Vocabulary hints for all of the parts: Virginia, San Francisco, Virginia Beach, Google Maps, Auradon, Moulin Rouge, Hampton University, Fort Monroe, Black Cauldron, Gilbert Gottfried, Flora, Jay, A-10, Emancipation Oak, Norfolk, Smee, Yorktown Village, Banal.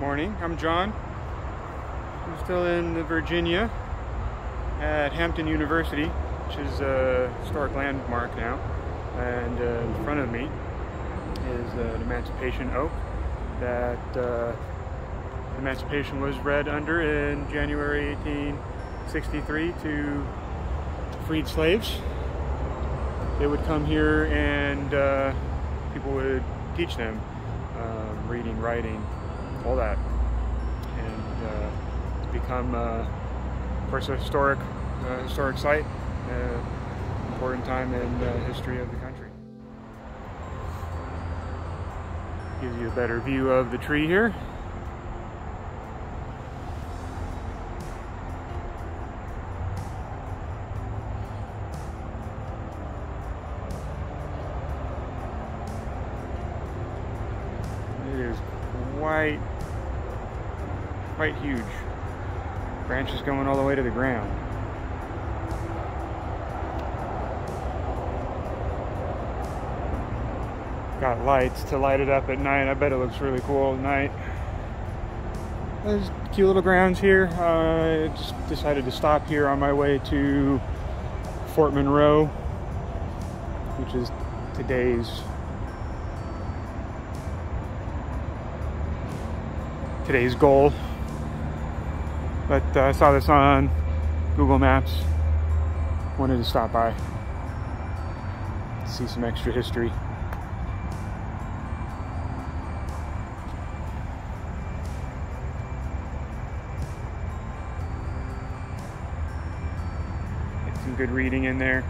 Morning, I'm John. I'm still in Virginia at Hampton University, which is a historic landmark now. And in front of me is an Emancipation Oak that Emancipation was read under in January 1863 to freed slaves. They would come here and people would teach them reading, writing, all that, and become, of course, a historic site, important time in the history of the country. Gives you a better view of the tree here. It is quite huge. Branches going all the way to the ground. Got lights to light it up at night. I bet it looks really cool at night. There's cute little grounds here. I just decided to stop here on my way to Fort Monroe, which is today's goal. But I saw this on Google Maps, wanted to stop by, see some extra history. Get some good reading in there.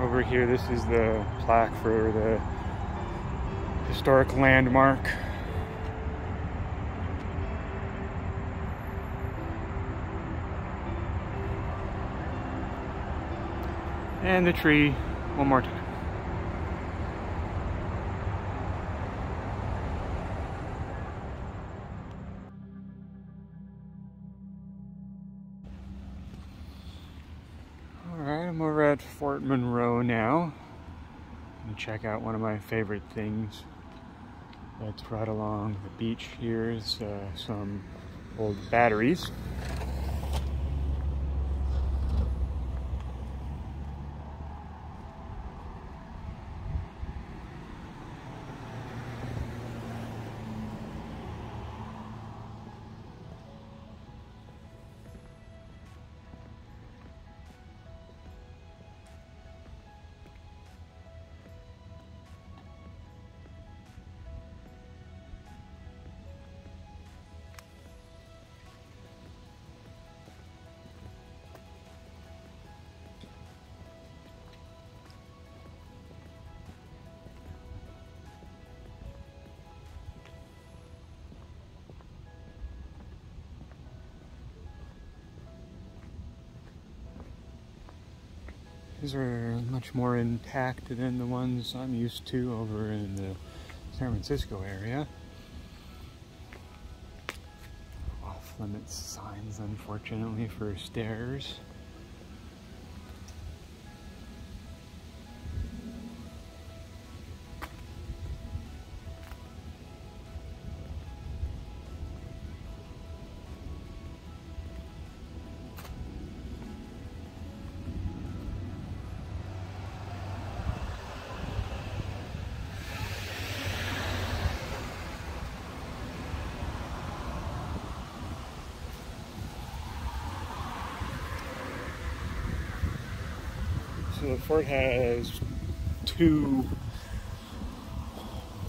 Over here, this is the plaque for the historic landmark. And the tree, one more time. Alright, I'm over at Fort Monroe now. I'm gonna check out one of my favorite things that's right along the beach here is some old batteries. These are much more intact than the ones I'm used to over in the San Francisco area. Off-limits signs, unfortunately, for stairs. So the fort has two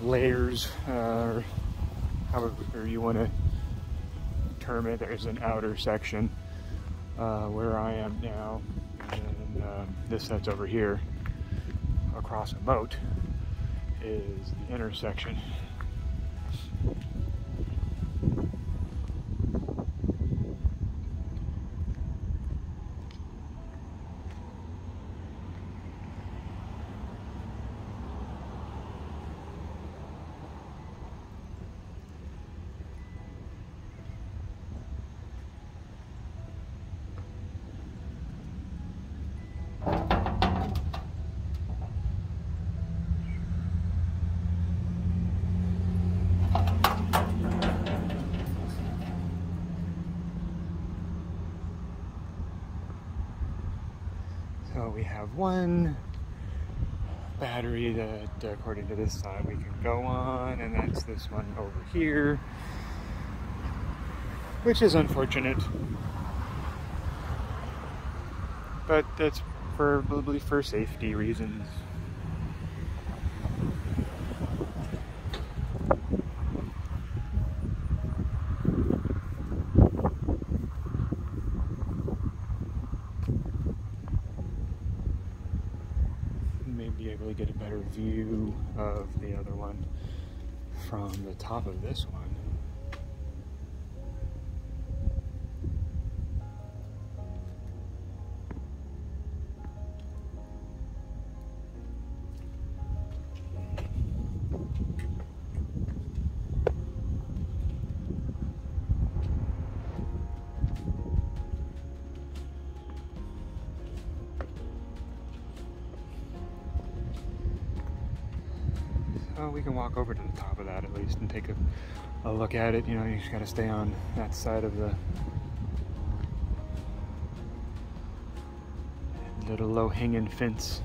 layers, or however you want to term it. There's an outer section where I am now, and this that's over here across a moat is the inner section. we have one battery that, according to this side, we can go on, and that's this one over here, which is unfortunate. But that's probably for safety reasons. Maybe able to get a better view of the other one from the top of this one. We can walk over to the top of that at least and take a look at it. You know, you just got to stay on that side of the little low-hanging fence.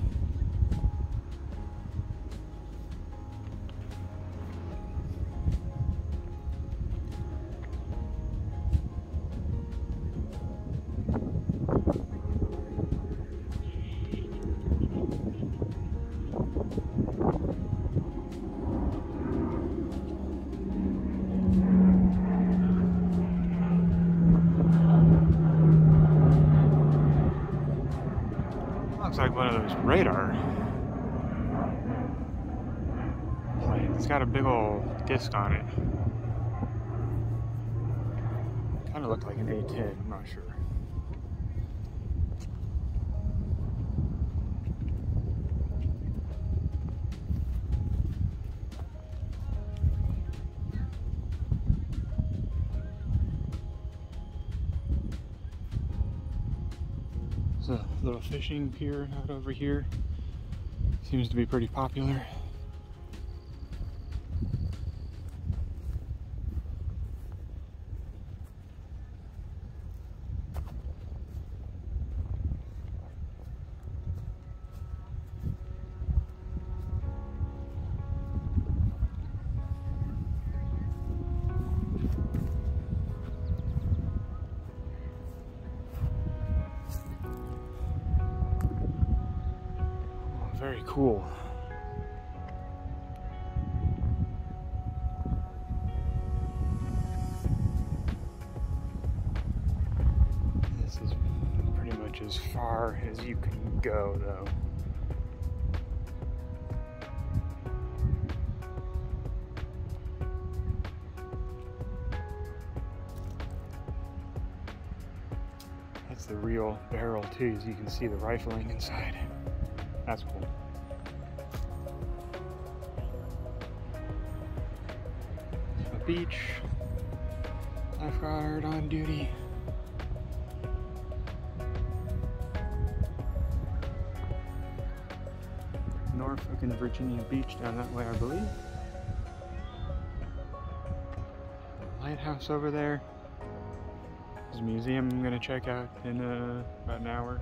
Looks like one of those radar planes. It's got a big old disc on it. Kind of looked like an A-10, I'm not sure. A little fishing pier out over here. Seems to be pretty popular. Very cool. This is pretty much as far as you can go, though. That's the real barrel, too, so you can see the rifling inside. That's cool. A beach, lifeguard on duty. Norfolk and Virginia Beach down that way, I believe. Lighthouse over there. There's a museum I'm going to check out in about an hour.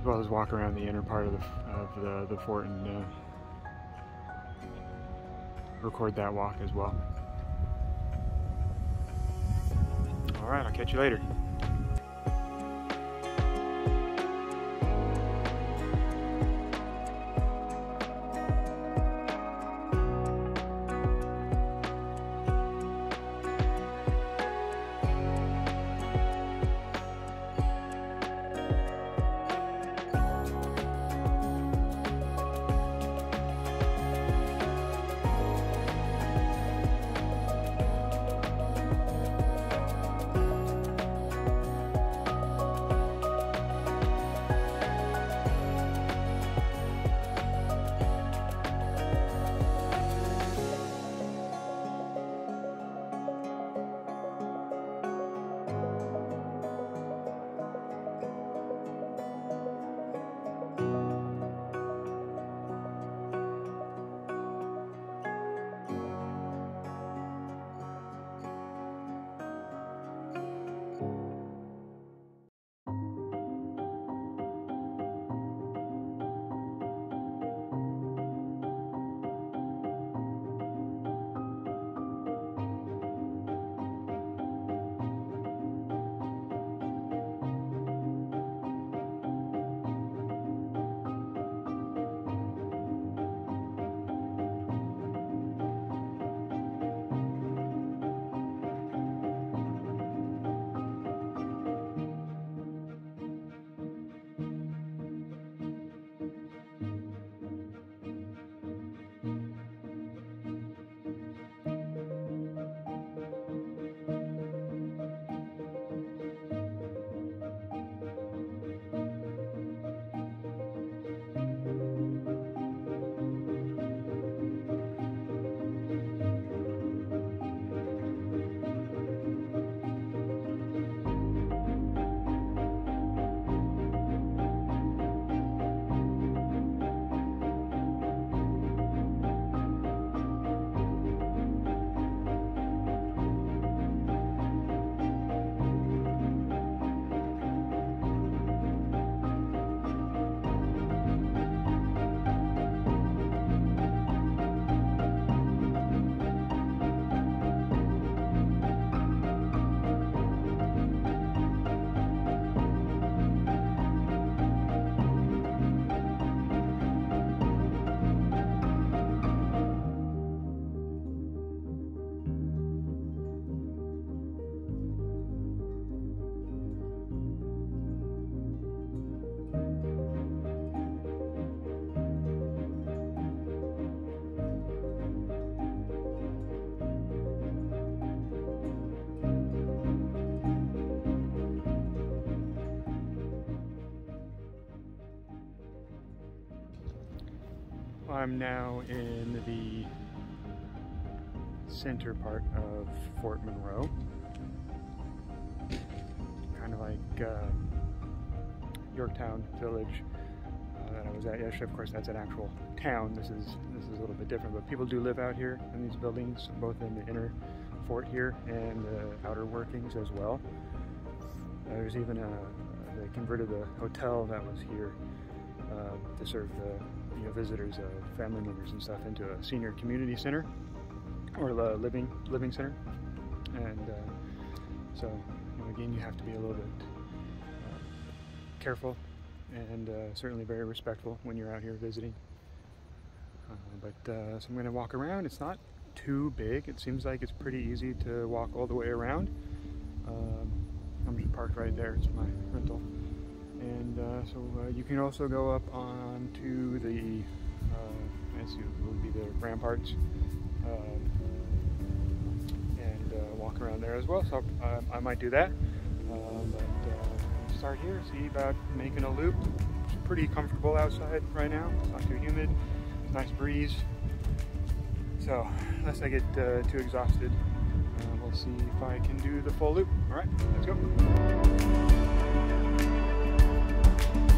As well as walk around the inner part of the fort and record that walk as well. All right, I'll catch you later. I'm now in the center part of Fort Monroe. Kind of like Yorktown Village that I was at yesterday. Of course, that's an actual town. This is a little bit different, but people do live out here in these buildings, both in the inner fort here and the outer workings as well. There's even they converted the hotel that was here to serve the visitors, family members and stuff, into a senior community center or living center. And so again, you have to be a little bit careful and certainly very respectful when you're out here visiting. So I'm going to walk around. It's not too big. It seems like it's pretty easy to walk all the way around. I'm just parked right there. It's my rental. And you can also go up onto the, the ramparts and walk around there as well. So I might do that. Start here, see about making a loop. It's pretty comfortable outside right now. It's not too humid. It's a nice breeze. So unless I get too exhausted, we'll see if I can do the full loop. All right, let's go.